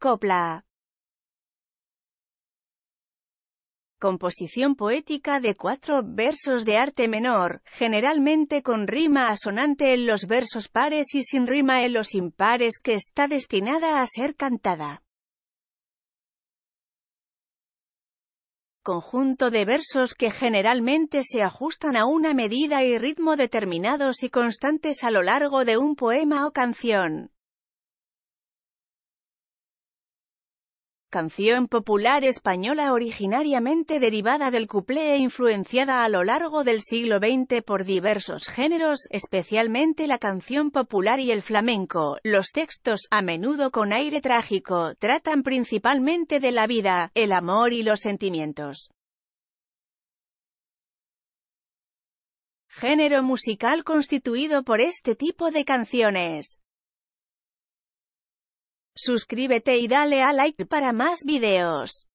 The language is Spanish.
Copla. Composición poética de 4 versos de arte menor, generalmente con rima asonante en los versos pares y sin rima en los impares, que está destinada a ser cantada. Conjunto de versos que generalmente se ajustan a una medida y ritmo determinados y constantes a lo largo de un poema o canción. Canción popular española originariamente derivada del cuplé e influenciada a lo largo del siglo XX por diversos géneros, especialmente la canción popular y el flamenco. Los textos, a menudo con aire trágico, tratan principalmente de la vida, el amor y los sentimientos. Género musical constituido por este tipo de canciones. Suscríbete y dale a like para más videos.